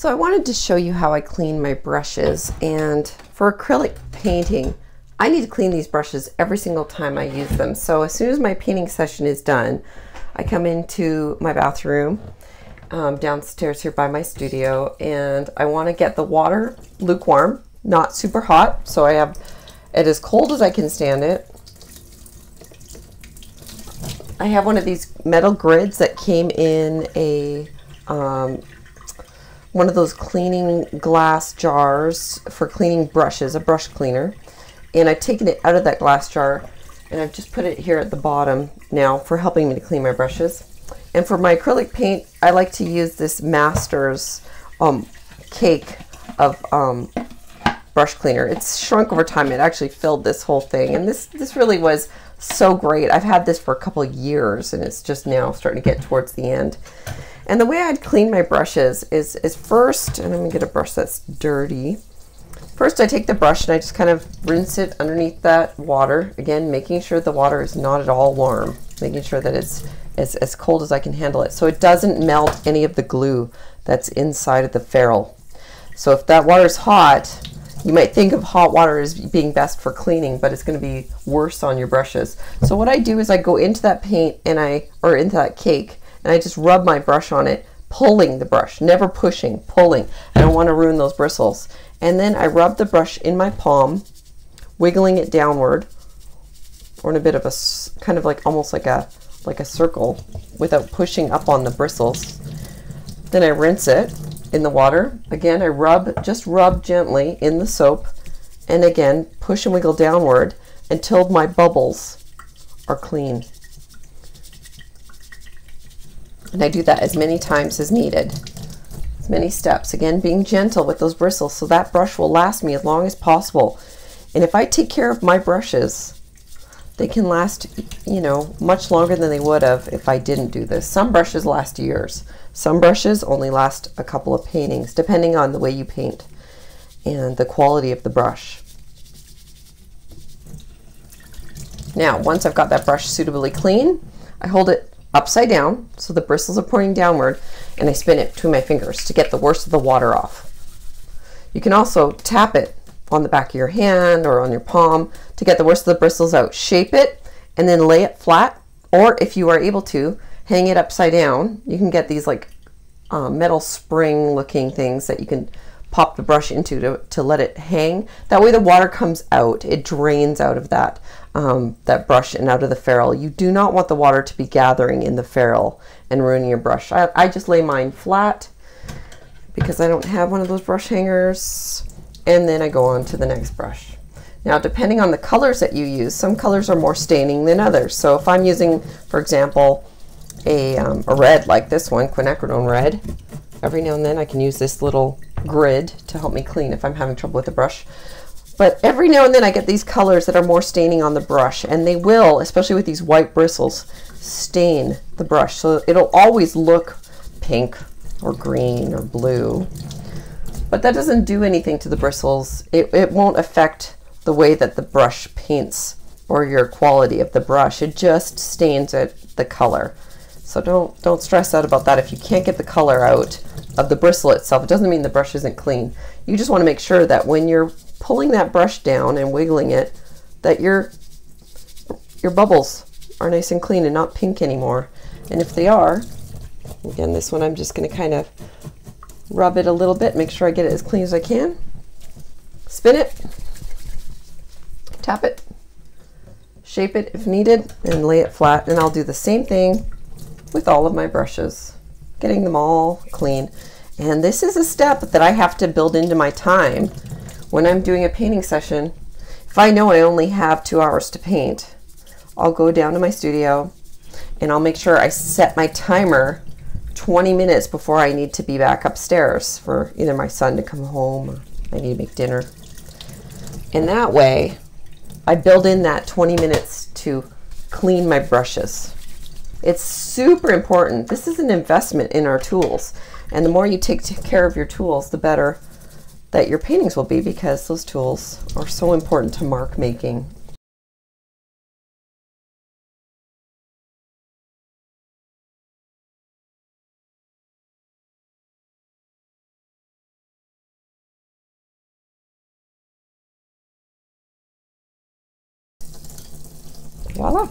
So I wanted to show you how I clean my brushes, and for acrylic painting, I need to clean these brushes every single time I use them. So as soon as my painting session is done, I come into my bathroom downstairs here by my studio, and I want to get the water lukewarm, not super hot. So I have it as cold as I can stand it. I have one of these metal grids that came in a one of those cleaning glass jars for cleaning brushes, a brush cleaner. And I've taken it out of that glass jar and I've just put it here at the bottom now for helping me to clean my brushes. And for my acrylic paint, I like to use this Masters cake of brush cleaner. It's shrunk over time. It actually filled this whole thing. And this really was so great. I've had this for a couple of years and it's just now starting to get towards the end. And the way I'd clean my brushes is first, and I'm gonna get a brush that's dirty. First, I take the brush and I just kind of rinse it underneath that water. Again, making sure the water is not at all warm, making sure that it's as cold as I can handle it. So it doesn't melt any of the glue that's inside of the ferrule. So if that water is hot, you might think of hot water as being best for cleaning, but it's gonna be worse on your brushes. So what I do is I go into that paint and into that cake, and I just rub my brush on it, pulling the brush, never pushing, pulling. I don't want to ruin those bristles. And then I rub the brush in my palm, wiggling it downward, or in a bit of a kind of like almost like a circle without pushing up on the bristles. Then I rinse it in the water. Again, I just rub gently in the soap, and again, push and wiggle downward until my bubbles are clean. And I do that as many times as needed, as many steps. Again, being gentle with those bristles so that brush will last me as long as possible. And if I take care of my brushes, they can last, you know, much longer than they would have if I didn't do this. Some brushes last years. Some brushes only last a couple of paintings, depending on the way you paint and the quality of the brush. Now, once I've got that brush suitably clean, I hold it upside down, so the bristles are pointing downward, and I spin it between my fingers to get the worst of the water off. You can also tap it on the back of your hand or on your palm to get the worst of the bristles out. Shape it and then lay it flat, or if you are able to, hang it upside down. You can get these like metal spring looking things that you can pop the brush into to let it hang. That way the water comes out, it drains out of that that brush and out of the ferrule. You do not want the water to be gathering in the ferrule and ruining your brush. I just lay mine flat because I don't have one of those brush hangers, and then I go on to the next brush. Now, depending on the colors that you use, some colors are more staining than others. So if I'm using, for example, a red like this one, quinacridone red, every now and then I can use this little grid to help me clean if I'm having trouble with the brush. But every now and then I get these colors that are more staining on the brush, and they will, especially with these white bristles, stain the brush. So it'll always look pink or green or blue, but that doesn't do anything to the bristles. It won't affect the way that the brush paints or your quality of the brush. It just stains it, the color. So don't stress out about that. If you can't get the color out of the bristle itself, it doesn't mean the brush isn't clean. You just want to make sure that when you're pulling that brush down and wiggling it, that your bubbles are nice and clean and not pink anymore. And if they are, again, this one I'm just going to kind of rub it a little bit, make sure I get it as clean as I can. Spin it, tap it, shape it if needed, and lay it flat. And I'll do the same thing with all of my brushes, getting them all clean. And this is a step that I have to build into my time when I'm doing a painting session. If I know I only have 2 hours to paint, I'll go down to my studio and I'll make sure I set my timer 20 minutes before I need to be back upstairs for either my son to come home or I need to make dinner. And that way I build in that 20 minutes to clean my brushes. It's super important. This is an investment in our tools. And the more you take care of your tools, the better that your paintings will be, because those tools are so important to mark making. Voila.